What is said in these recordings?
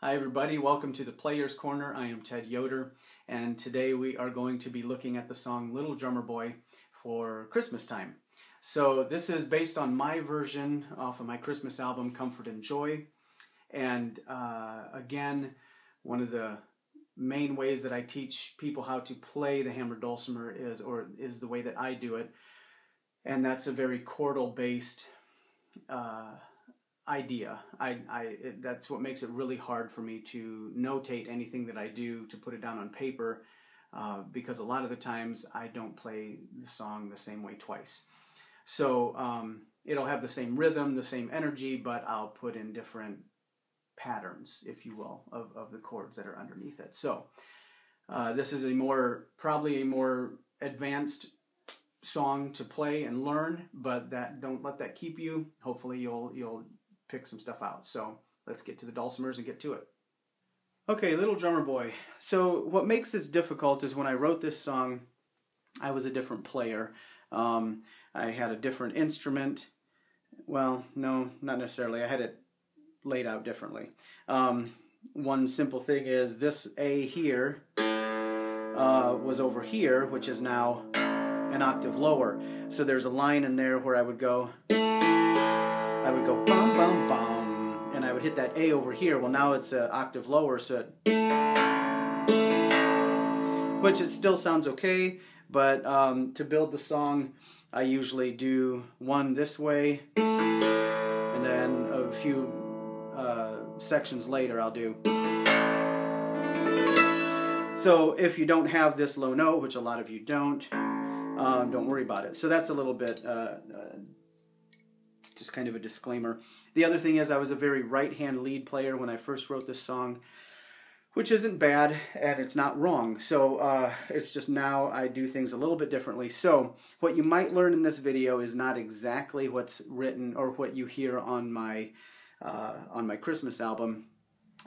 Hi everybody, welcome to The Player's Corner. I am Ted Yoder, and today we are going to be looking at the song Little Drummer Boy for Christmas time. So this is based on my version off of my Christmas album Comfort and Joy, and again, one of the main ways that I teach people how to play the hammered dulcimer is the way that I do it, and that's a very chordal based idea. That's what makes it really hard for me to notate anything that I do, to put it down on paper, because a lot of the times I don't play the song the same way twice. So it'll have the same rhythm, the same energy, but I'll put in different patterns, if you will, of the chords that are underneath it. So this is probably a more advanced song to play and learn, but don't let that keep you. Hopefully you'll pick some stuff out. So let's get to the dulcimers and get to it. Okay, Little Drummer Boy. So what makes this difficult is when I wrote this song, I was a different player. I had a different instrument. Well, no, not necessarily. I had it laid out differently. One simple thing is this A here was over here, which is now an octave lower. So there's a line in there where I would go bum bum bum, and I would hit that A over here. Well, now it's an octave lower, so it still sounds okay, but to build the song, I usually do one this way, and then a few sections later I'll do. So if you don't have this low note, which a lot of you don't worry about it. So that's a little bit just kind of a disclaimer. The other thing is I was a very right-hand lead player when I first wrote this song, which isn't bad, and it's not wrong. So it's just now I do things a little bit differently. So what you might learn in this video is not exactly what's written or what you hear on my Christmas album,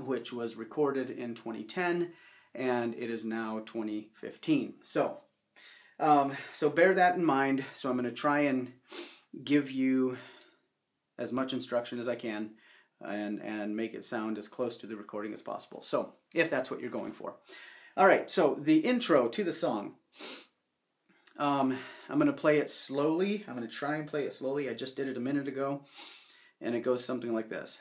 which was recorded in 2010, and it is now 2015. So So bear that in mind. So I'm going to try and give you as much instruction as I can and make it sound as close to the recording as possible. So if that's what you're going for. All right, so the intro to the song. I'm going to play it slowly. I'm going to try and play it slowly. I just did it a minute ago, and it goes something like this.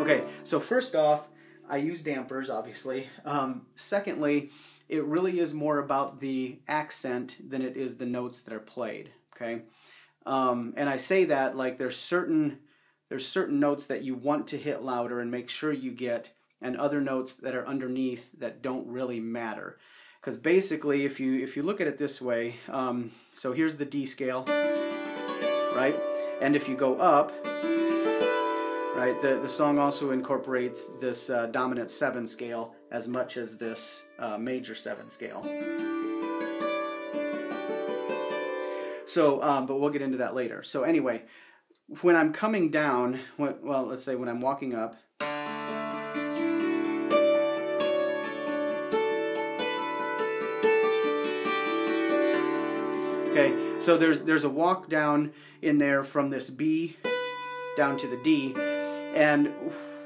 Okay, so first off, I use dampers, obviously. Secondly, it really is more about the accent than it is the notes that are played, okay? And I say that like there's certain notes that you want to hit louder and make sure you get, and other notes that are underneath that don't really matter. Because basically, if you look at it this way, so here's the D scale, right? And if you go up, right, the song also incorporates this dominant 7 scale as much as this major 7 scale. So, but we'll get into that later. So anyway, when I'm coming down, well, let's say when I'm walking up, okay, so there's a walk down in there from this B down to the D. And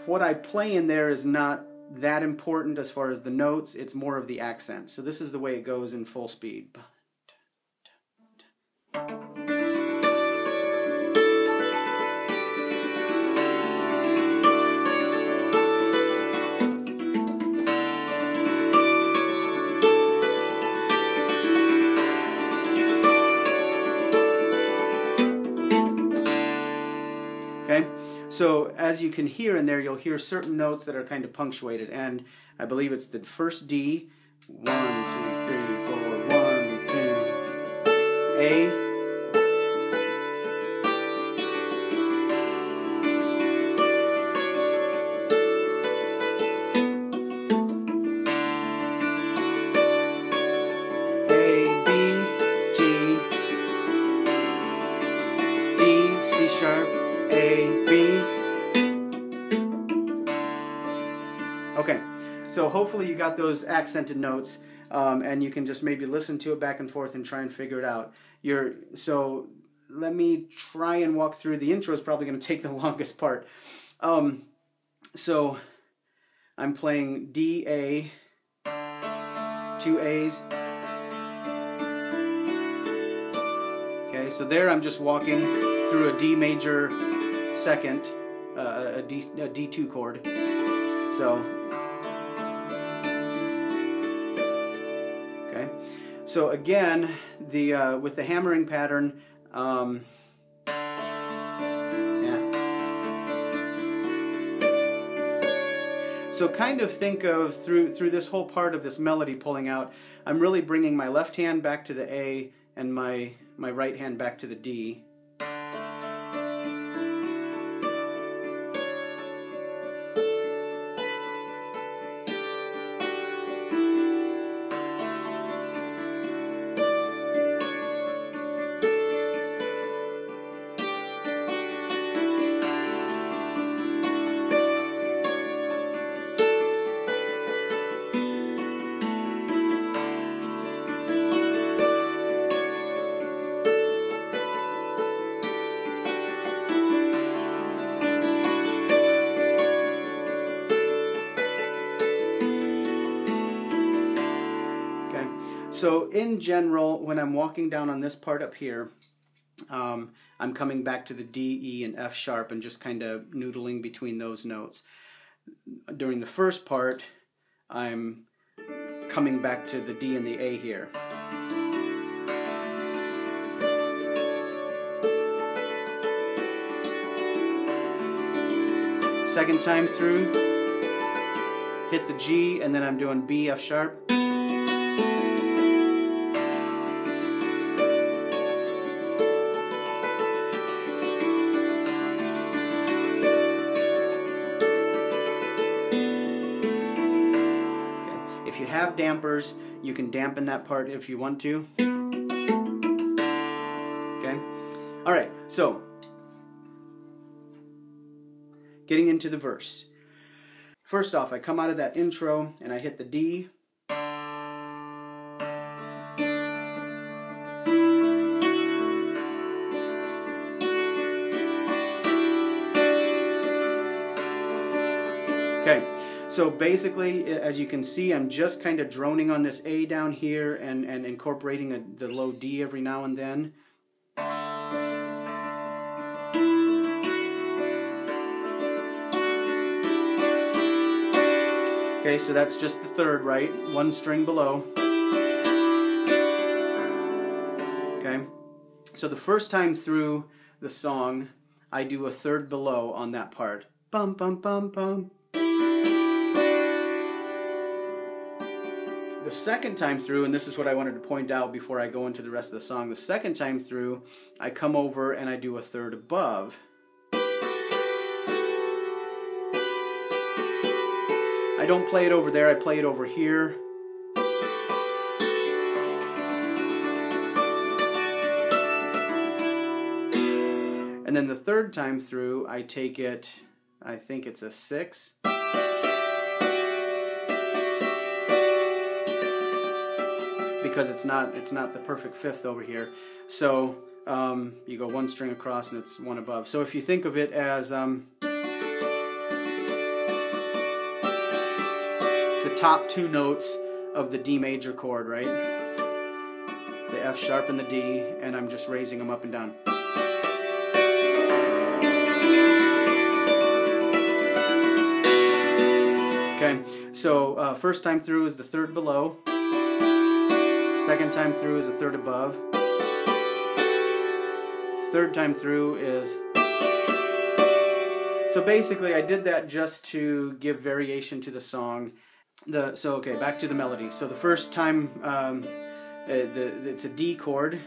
what I play in there is not that important as far as the notes, it's more of the accent. So this is the way it goes in full speed. So as you can hear in there, you'll hear certain notes that are kind of punctuated, and I believe it's the first D, 1, 2, 3, 4, 1, 2, A, B, G, D, C sharp, A, B. Okay, So hopefully you got those accented notes, and you can just maybe listen to it back and forth and try and figure it out. So let me try and walk through. The intro is probably going to take the longest part. So I'm playing D, A, two A's. Okay, so there I'm just walking through a D major second, a D2 chord. So, okay. So again, the with the hammering pattern, yeah. So kind of think of through this whole part of this melody pulling out, I'm really bringing my left hand back to the A and my right hand back to the D. So in general, when I'm walking down on this part up here, I'm coming back to the D, E, and F sharp and just kind of noodling between those notes. During the first part, I'm coming back to the D and the A here. Second time through, hit the G, and then I'm doing B, F sharp. Have dampers, you can dampen that part if you want to. Okay, all right, so getting into the verse. First off, I come out of that intro and I hit the D. Okay, so basically, as you can see, I'm just kind of droning on this A down here and incorporating the low D every now and then. Okay, so that's just the third, right? One string below. Okay, so the first time through the song, I do a third below on that part. Bum, bum, bum, bum. The second time through, and this is what I wanted to point out before I go into the rest of the song, the second time through, I come over and I do a third above. I don't play it over there, I play it over here. And then the third time through, I take it, I think it's a 6. Because it's not the perfect fifth over here, so you go one string across and it's one above. So if you think of it as it's the top two notes of the D major chord, right? The F sharp and the D, and I'm just raising them up and down. Okay, so first time through is the third below. Second time through is a third above. Third time through is... So basically I did that just to give variation to the song. So okay, back to the melody. So the first time, it's a D chord.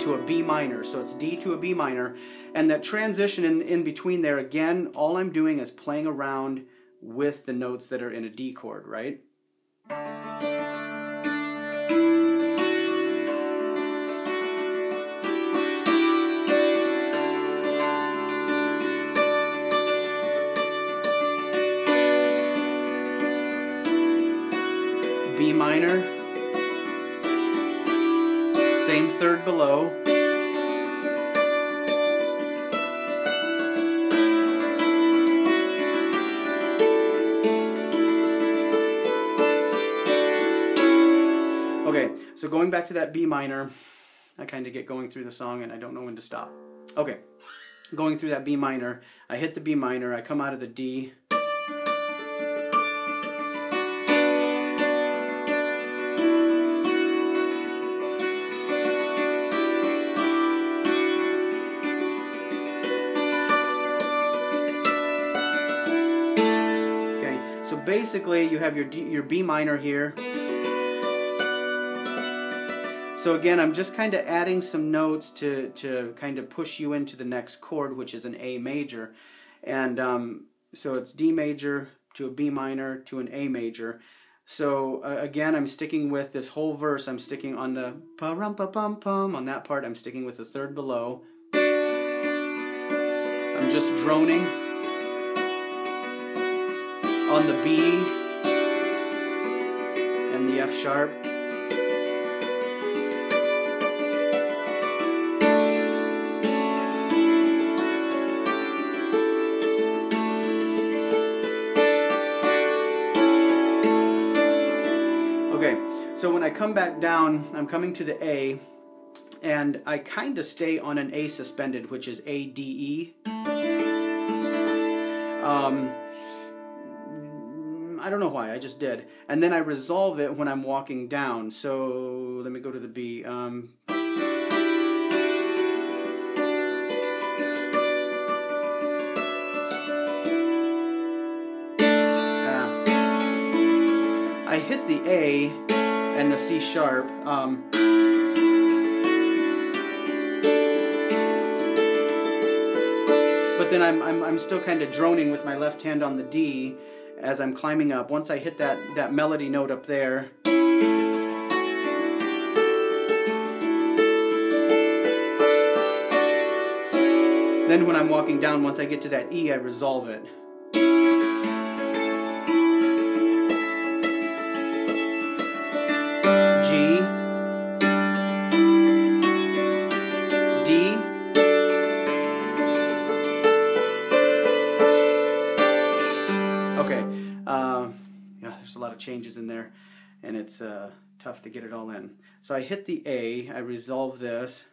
To a B minor, so it's D to a B minor, and that transition in between there, again, all I'm doing is playing around with the notes that are in a D chord, right? B minor, same third below, okay, so going back to that B minor, I kind of get going through the song and I don't know when to stop. Okay, going through that B minor, I hit the B minor, I come out of the D, basically you have your B minor here. So again, I'm just kind of adding some notes to kind of push you into the next chord, which is an A major. And so it's D major to a B minor to an A major. So again, I'm sticking with this whole verse. I'm sticking on the pa-rum-pa-pum-pum. On that part, I'm sticking with the third below. I'm just droning on the B and the F sharp. Okay, so when I come back down, I'm coming to the A, and I kind of stay on an A suspended, which is A, D, E. I don't know why, I just did. And then I resolve it when I'm walking down. So let me go to the B. I hit the A and the C sharp. But then I'm still kind of droning with my left hand on the D as I'm climbing up. Once I hit that melody note up there, then when I'm walking down, once I get to that E, I resolve it. There's a lot of changes in there, and it's tough to get it all in. So I hit the A, I resolve this.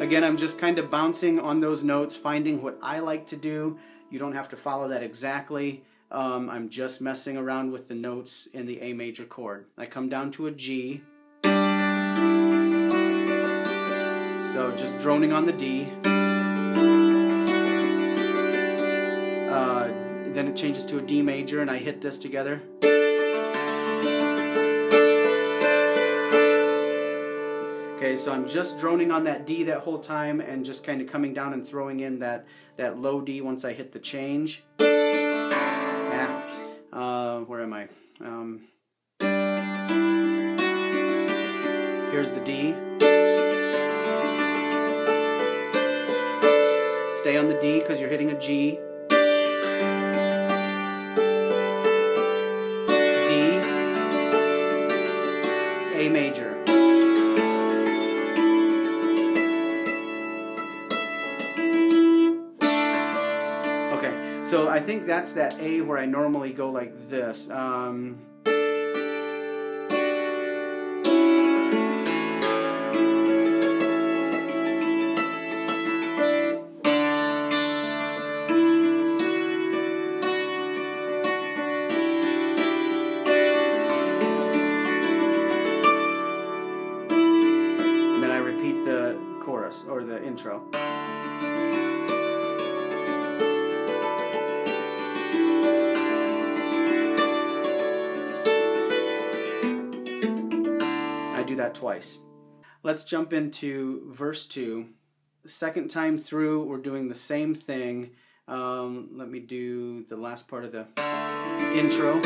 Again, I'm just kind of bouncing on those notes, finding what I like to do. You don't have to follow that exactly. I'm just messing around with the notes in the A major chord. I come down to a G. So just droning on the D, then it changes to a D major and I hit this together. Okay, so I'm just droning on that D that whole time and just kind of coming down and throwing in that low D once I hit the change. Where am I? Here's the D. Stay on the D because you're hitting a G. D. A major. Okay, so I think that's that A where I normally go like this. Or the intro. I do that twice. Let's jump into verse 2. Second time through, we're doing the same thing. Let me do the last part of the intro.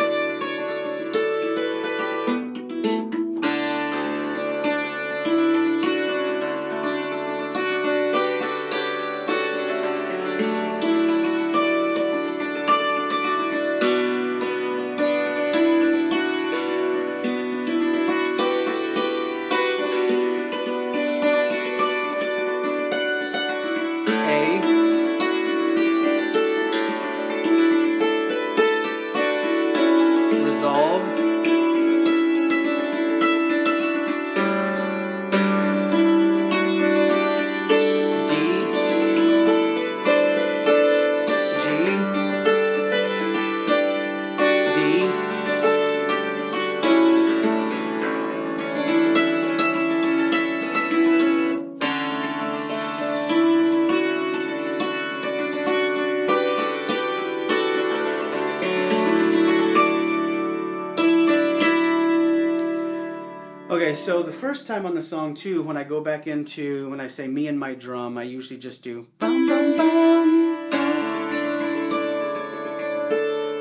Okay, so the first time on the song too, when I go back into, when I say me and my drum, I usually just do bum, bum, bum, bum.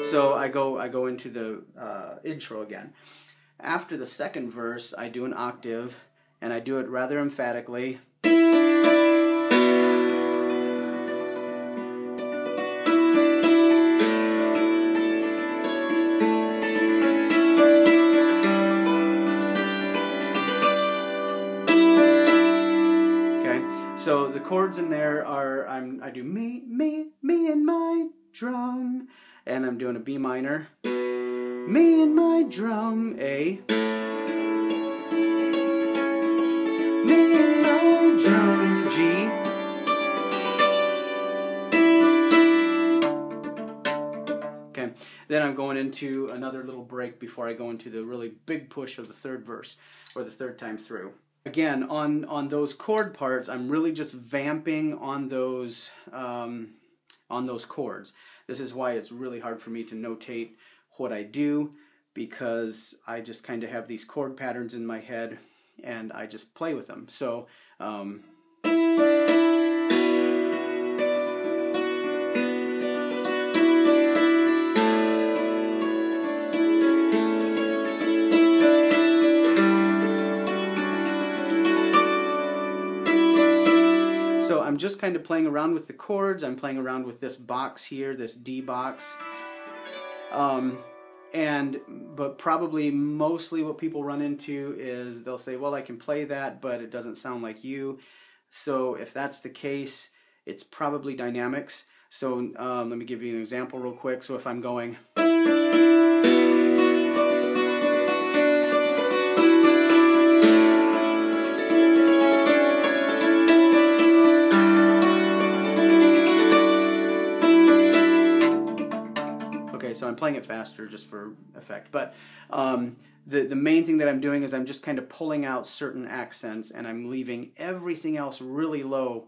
So I go into the intro again. After the second verse, I do an octave, and I do it rather emphatically. So the chords in there are, I do me, me, me and my drum, and I'm doing a B minor. Me and my drum, A. Me and my drum, G. Okay, then I'm going into another little break before I go into the really big push of the third verse, or the third time through. Again, on those chord parts, I'm really just vamping on those chords. This is why it's really hard for me to notate what I do, because I just kind of have these chord patterns in my head, and I just play with them. So, I'm just kind of playing around with the chords. I'm playing around with this box here, this D box. But probably mostly what people run into is they'll say, well, I can play that, but it doesn't sound like you. So if that's the case, it's probably dynamics. So let me give you an example real quick. So if I'm going... So I'm playing it faster just for effect, but the main thing that I'm doing is I'm just kind of pulling out certain accents, and I'm leaving everything else really low.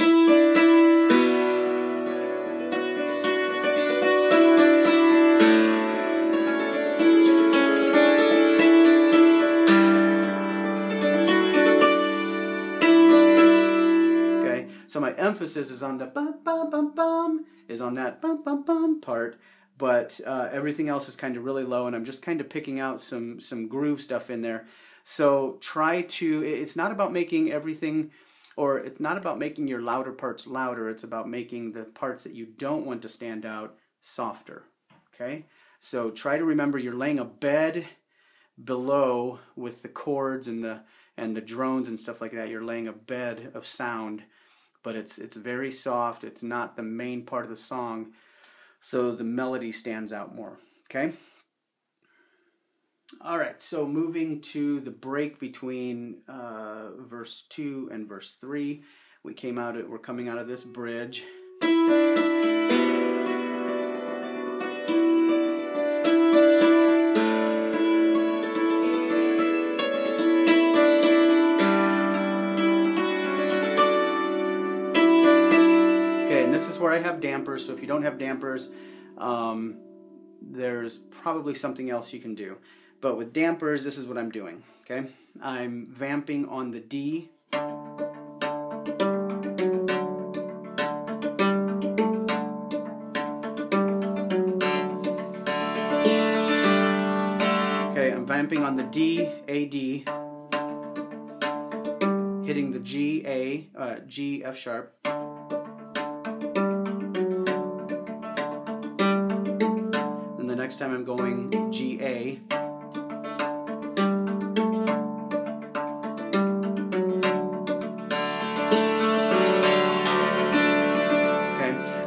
Okay, so my emphasis is on the bum bum bum bum, is on that bum bum bum part. But everything else is kind of really low, and I'm just kind of picking out some groove stuff in there. So try to, it's not about making everything, or it's not about making your louder parts louder, it's about making the parts that you don't want to stand out softer, okay? So try to remember you're laying a bed below with the chords and the drones and stuff like that. You're laying a bed of sound, but it's very soft, it's not the main part of the song. So the melody stands out more, okay? All right, so moving to the break between verse 2 and verse 3. We're coming out of this bridge. This is where I have dampers, so if you don't have dampers, there's probably something else you can do. But with dampers, this is what I'm doing, okay? I'm vamping on the D. Okay, I'm vamping on the D, A, D, hitting the G, A, G, F sharp. Then the next time I'm going G, A.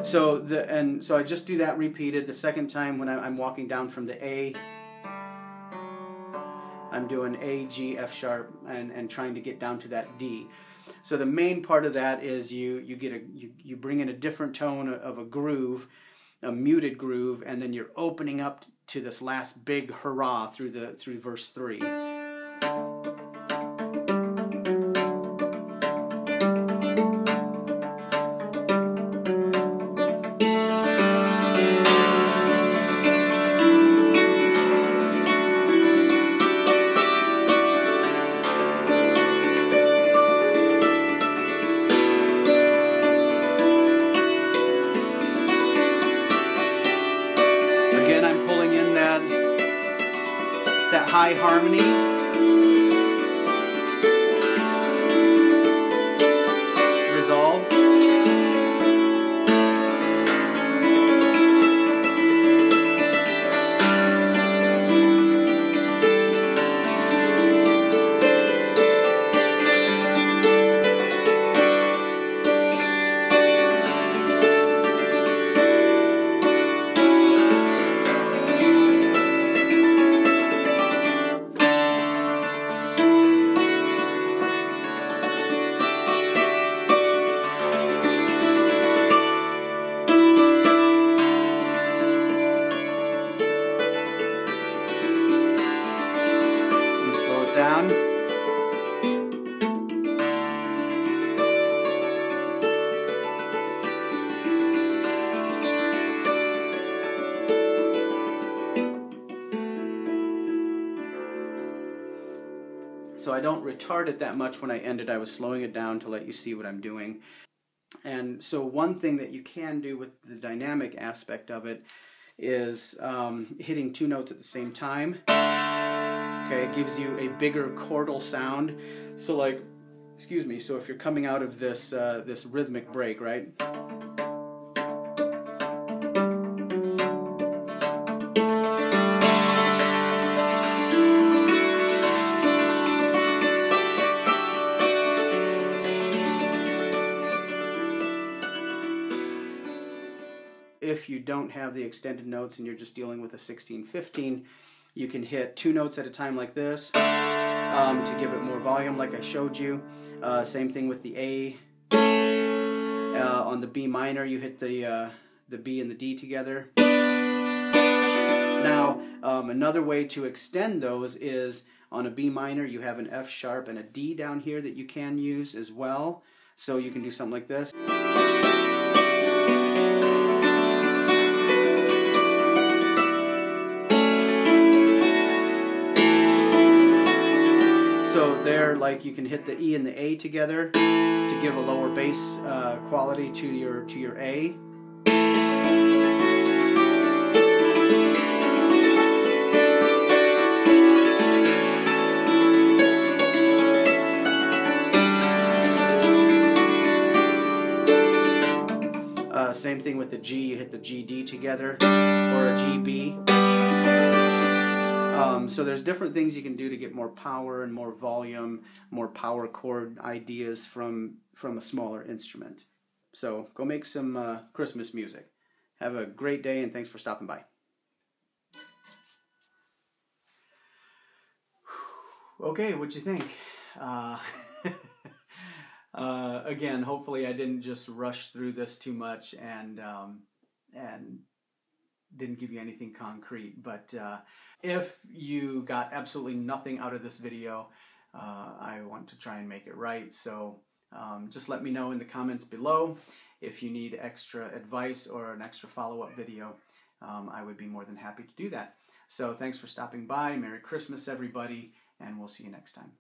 So and so I just do that repeated. The second time when I'm walking down from the A, I'm doing A, G, F sharp, and trying to get down to that D. So the main part of that is you bring in a different tone of a groove, a muted groove, and then you're opening up to this last big hurrah through verse 3. High harmony. Resolve. Down. So I don't retard it that much. When I ended, I was slowing it down to let you see what I'm doing. And so one thing that you can do with the dynamic aspect of it is hitting two notes at the same time. Okay, it gives you a bigger chordal sound. So like, excuse me, so if you're coming out of this, this rhythmic break, right? If you don't have the extended notes and you're just dealing with a 16-15, you can hit two notes at a time like this to give it more volume like I showed you. Same thing with the A. On the B minor, you hit the B and the D together. Now, another way to extend those is on a B minor, you have an F sharp and a D down here that you can use as well. So you can do something like this. So there, like, you can hit the E and the A together to give a lower bass quality to your A. Same thing with the G. You hit the G D together or a G B. So there's different things you can do to get more power and more volume, more power chord ideas from a smaller instrument. So go make some Christmas music. Have a great day, and thanks for stopping by. Okay, what'd you think? Again, hopefully I didn't just rush through this too much and didn't give you anything concrete, but if you got absolutely nothing out of this video, I want to try and make it right. So just let me know in the comments below if you need extra advice or an extra follow-up video. I would be more than happy to do that. So thanks for stopping by. Merry Christmas, everybody, and we'll see you next time.